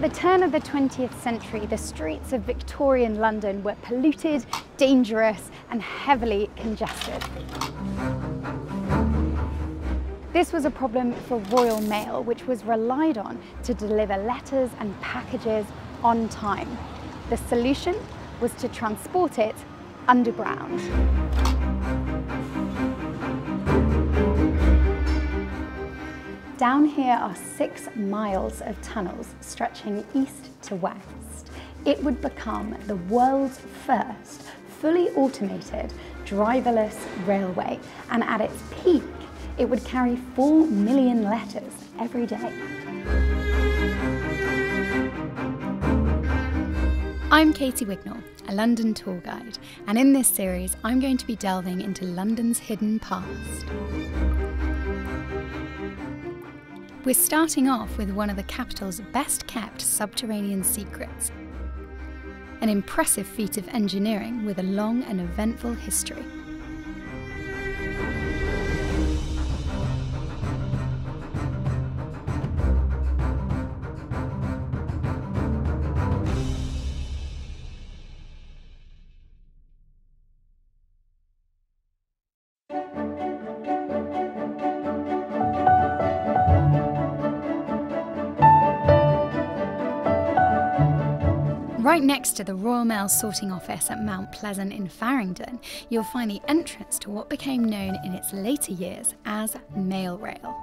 At the turn of the 20th century, the streets of Victorian London were polluted, dangerous, and heavily congested. This was a problem for Royal Mail, which was relied on to deliver letters and packages on time. The solution was to transport it underground. Down here are 6 miles of tunnels stretching east to west. It would become the world's first fully automated driverless railway, and at its peak it would carry 4 million letters every day. I'm Katie Wignall, a London tour guide, and in this series I'm going to be delving into London's hidden past. We're starting off with one of the capital's best-kept subterranean secrets, an impressive feat of engineering with a long and eventful history. Right next to the Royal Mail sorting office at Mount Pleasant in Farringdon, you'll find the entrance to what became known in its later years as Mail Rail.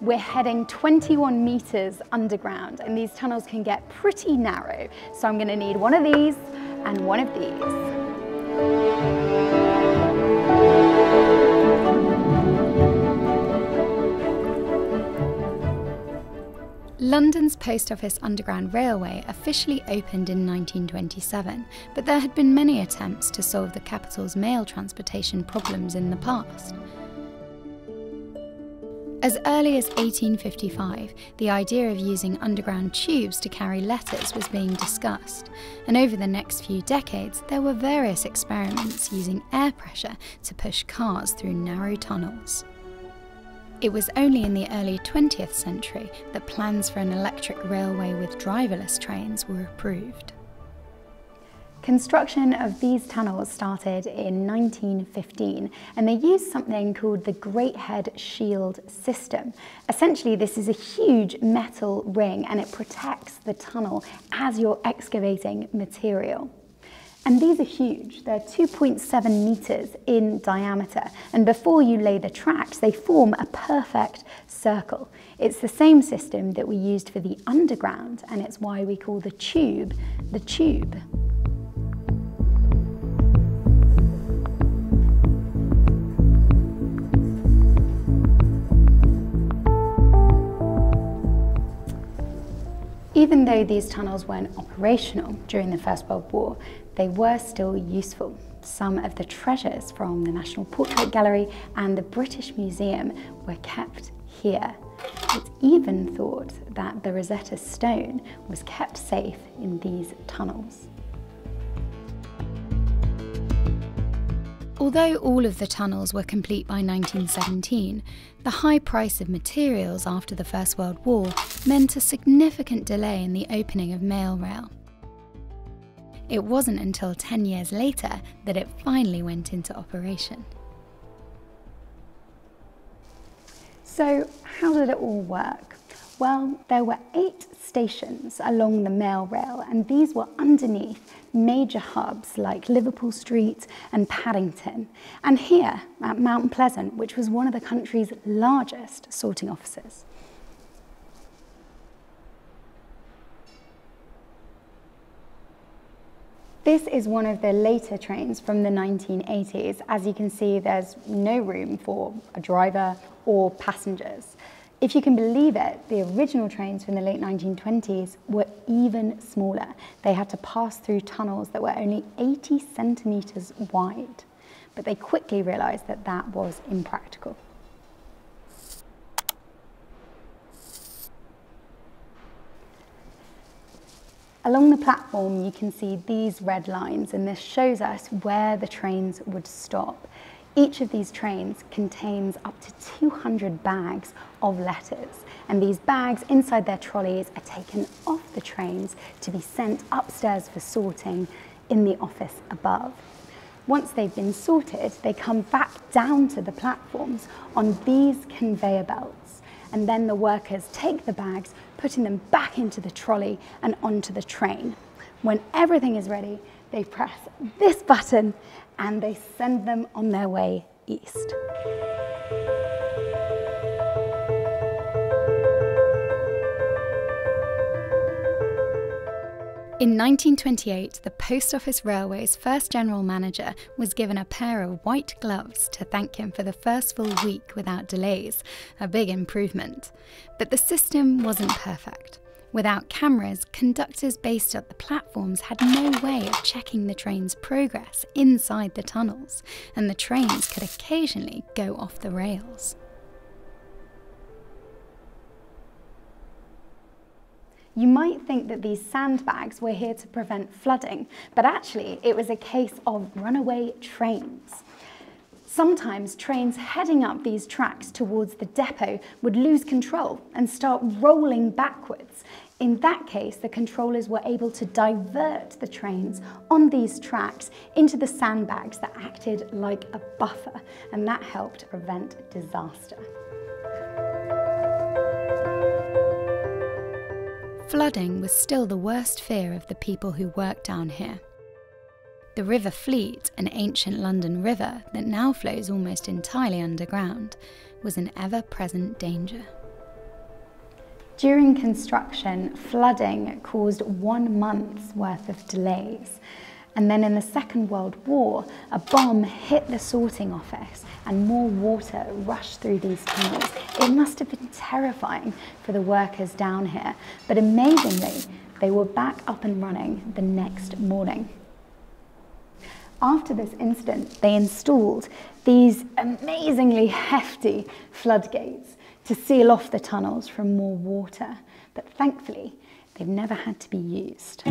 We're heading 21 metres underground, and these tunnels can get pretty narrow, so I'm going to need one of these and one of these. London's Post Office Underground Railway officially opened in 1927, but there had been many attempts to solve the capital's mail transportation problems in the past. As early as 1855, the idea of using underground tubes to carry letters was being discussed, and over the next few decades there were various experiments using air pressure to push cars through narrow tunnels. It was only in the early 20th century that plans for an electric railway with driverless trains were approved. Construction of these tunnels started in 1915, and they used something called the Greathead shield system. Essentially, this is a huge metal ring, and it protects the tunnel as you're excavating material. And these are huge. They're 2.7 metres in diameter, and before you lay the tracks, they form a perfect circle. It's the same system that we used for the underground, and it's why we call the tube the tube. Even though these tunnels weren't operational during the First World War, they were still useful. Some of the treasures from the National Portrait Gallery and the British Museum were kept here. It's even thought that the Rosetta Stone was kept safe in these tunnels. Although all of the tunnels were complete by 1917, the high price of materials after the First World War meant a significant delay in the opening of Mail Rail. It wasn't until 10 years later that it finally went into operation. So, how did it all work? Well, there were 8 stations along the Mail Rail, and these were underneath major hubs like Liverpool Street and Paddington, and here at Mount Pleasant, which was one of the country's largest sorting offices. This is one of the later trains from the 1980s. As you can see, there's no room for a driver or passengers. If you can believe it, the original trains from the late 1920s were even smaller. They had to pass through tunnels that were only 80 centimetres wide, but they quickly realised that that was impractical. Along the platform, you can see these red lines, and this shows us where the trains would stop. Each of these trains contains up to 200 bags of letters, and these bags inside their trolleys are taken off the trains to be sent upstairs for sorting in the office above. Once they've been sorted, they come back down to the platforms on these conveyor belts, and then the workers take the bags, putting them back into the trolley and onto the train. When everything is ready, they press this button and they send them on their way east. In 1928, the Post Office Railway's first general manager was given a pair of white gloves to thank him for the first full week without delays, a big improvement. But the system wasn't perfect. Without cameras, conductors based at the platforms had no way of checking the train's progress inside the tunnels, and the trains could occasionally go off the rails. You might think that these sandbags were here to prevent flooding, but actually it was a case of runaway trains. Sometimes trains heading up these tracks towards the depot would lose control and start rolling backwards. In that case, the controllers were able to divert the trains on these tracks into the sandbags that acted like a buffer, and that helped prevent disaster. Flooding was still the worst fear of the people who worked down here. The River Fleet, an ancient London river that now flows almost entirely underground, was an ever-present danger. During construction, flooding caused 1 month's worth of delays. And then in the Second World War, a bomb hit the sorting office and more water rushed through these tunnels. It must have been terrifying for the workers down here, but amazingly, they were back up and running the next morning. After this incident, they installed these amazingly hefty floodgates to seal off the tunnels from more water, but thankfully, they've never had to be used.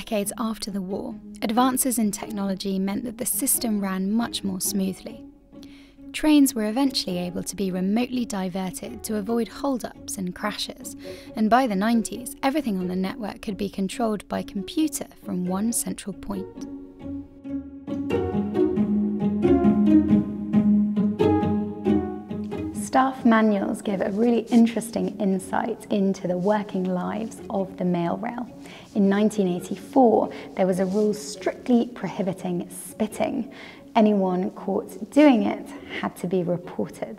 Decades after the war, advances in technology meant that the system ran much more smoothly. Trains were eventually able to be remotely diverted to avoid hold-ups and crashes, and by the 90s, everything on the network could be controlled by computer from one central point. Staff manuals give a really interesting insight into the working lives of the Mail Rail. In 1984, there was a rule strictly prohibiting spitting. Anyone caught doing it had to be reported.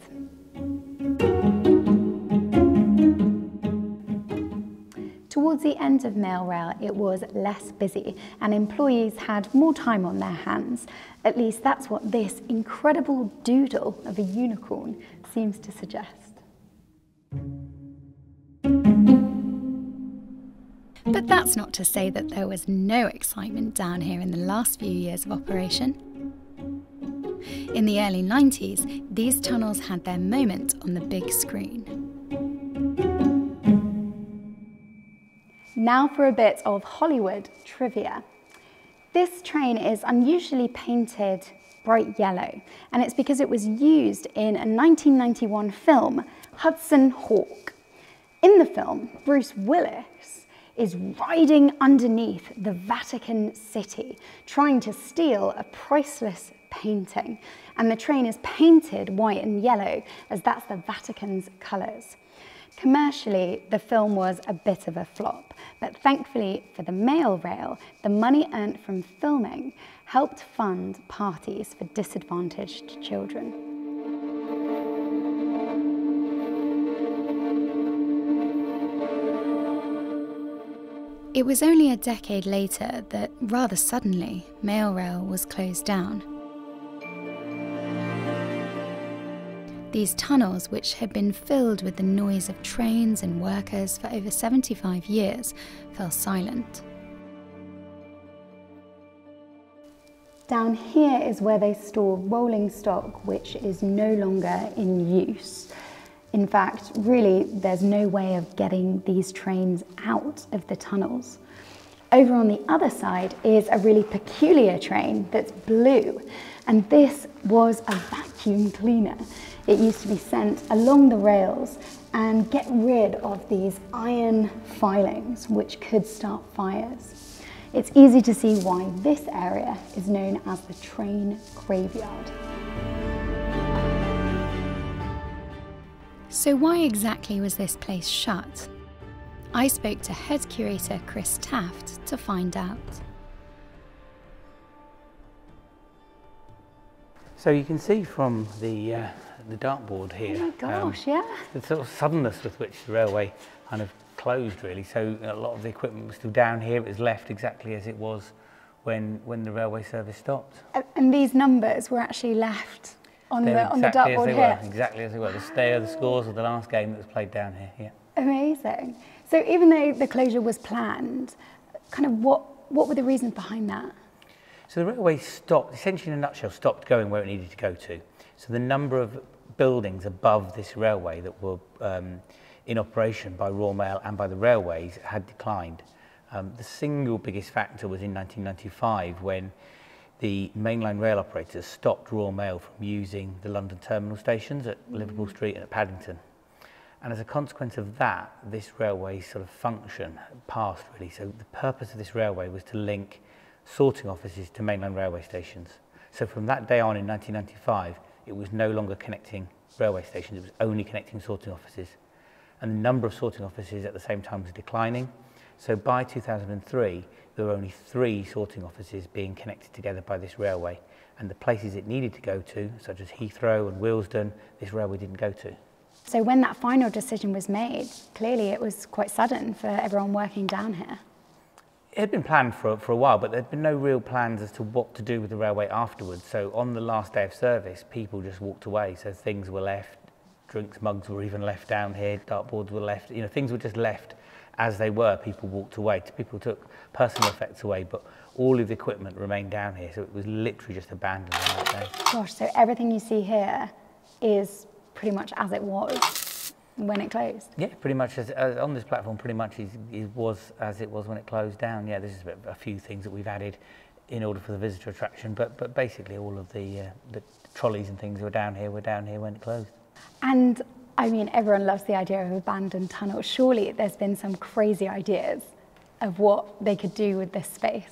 Towards the end of Mail Rail, it was less busy and employees had more time on their hands. At least that's what this incredible doodle of a unicorn seems to suggest. But that's not to say that there was no excitement down here in the last few years of operation. In the early 90s, these tunnels had their moment on the big screen. Now for a bit of Hollywood trivia. This train is unusually painted bright yellow, and it's because it was used in a 1991 film, Hudson Hawk. In the film, Bruce Willis is riding underneath the Vatican City, trying to steal a priceless painting, and the train is painted white and yellow, as that's the Vatican's colours. Commercially, the film was a bit of a flop, but thankfully for the Mail Rail, the money earned from filming helped fund parties for disadvantaged children. It was only a decade later that, rather suddenly, Mail Rail was closed down. These tunnels, which had been filled with the noise of trains and workers for over 75 years, fell silent. Down here is where they store rolling stock, which is no longer in use. In fact, really, there's no way of getting these trains out of the tunnels. Over on the other side is a really peculiar train that's blue, and this was a vacuum cleaner. It used to be sent along the rails and get rid of these iron filings, which could start fires. It's easy to see why this area is known as the train graveyard. So why exactly was this place shut? I spoke to head curator Chris Taft to find out. So you can see from the dartboard here, oh my gosh, yeah, the sort of suddenness with which the railway kind of closed, really. So a lot of the equipment was still down here. It was left exactly as it was when the railway service stopped. And these numbers were actually left on exactly the dartboard here. Exactly as they were. The stay, the scores of the last game that was played down here. Yeah. Amazing. So even though the closure was planned, kind of what were the reasons behind that? So the railway stopped, essentially in a nutshell, stopped going where it needed to go to. So the number of buildings above this railway that were in operation by Royal Mail and by the railways had declined. The single biggest factor was in 1995 when the mainline rail operators stopped Royal Mail from using the London terminal stations at Liverpool Street and at Paddington. And as a consequence of that, this railway sort of function passed, really. So the purpose of this railway was to link sorting offices to mainline railway stations. So from that day on in 1995, it was no longer connecting railway stations, it was only connecting sorting offices. And the number of sorting offices at the same time was declining. So by 2003, there were only 3 sorting offices being connected together by this railway. And the places it needed to go to, such as Heathrow and Willesden, this railway didn't go to. So when that final decision was made, clearly it was quite sudden for everyone working down here. It had been planned for a while, but there had been no real plans as to what to do with the railway afterwards. So on the last day of service, people just walked away. So things were left, drinks, mugs were even left down here, dartboards were left, you know, things were just left as they were. People walked away, people took personal effects away, but all of the equipment remained down here. So it was literally just abandoned on that day. Gosh, so everything you see here is pretty much as it was when it closed. Yeah, pretty much as on this platform, pretty much it was as it was when it closed down. Yeah, this is a few things that we've added in order for the visitor attraction, but basically all of the trolleys and things were down here when it closed. And I mean, everyone loves the idea of abandoned tunnels. Surely there's been some crazy ideas of what they could do with this space.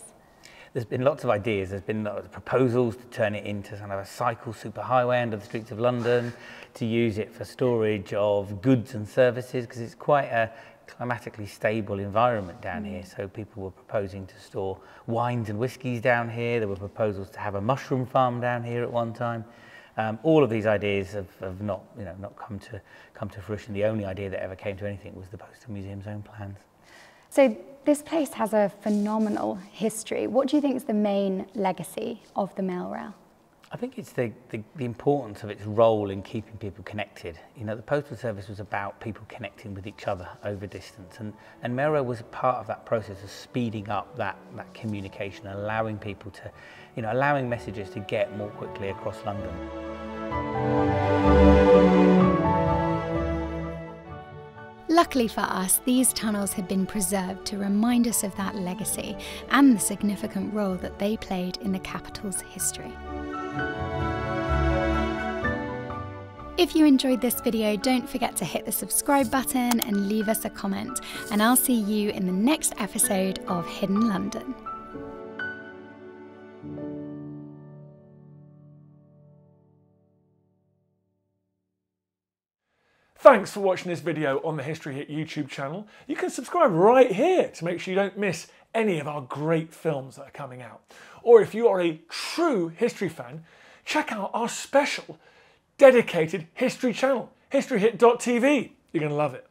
There's been lots of ideas. There's been lots of proposals to turn it into kind of a cycle superhighway under the streets of London, to use it for storage of goods and services, because it's quite a climatically stable environment down here. So people were proposing to store wines and whiskies down here. There were proposals to have a mushroom farm down here at one time. All of these ideas have not, you know, not come to fruition. The only idea that ever came to anything was the Postal Museum's own plans. So this place has a phenomenal history. What do you think is the main legacy of the Mail Rail? I think it's the importance of its role in keeping people connected. You know, the postal service was about people connecting with each other over distance, and Mail Rail was part of that process of speeding up that communication, allowing people to, you know, allowing messages to get more quickly across London. Luckily for us, these tunnels had been preserved to remind us of that legacy and the significant role that they played in the capital's history. If you enjoyed this video, don't forget to hit the subscribe button and leave us a comment, and I'll see you in the next episode of Hidden London. Thanks for watching this video on the History Hit YouTube channel. You can subscribe right here to make sure you don't miss any of our great films that are coming out. Or if you are a true history fan, check out our special dedicated history channel, historyhit.tv. You're going to love it.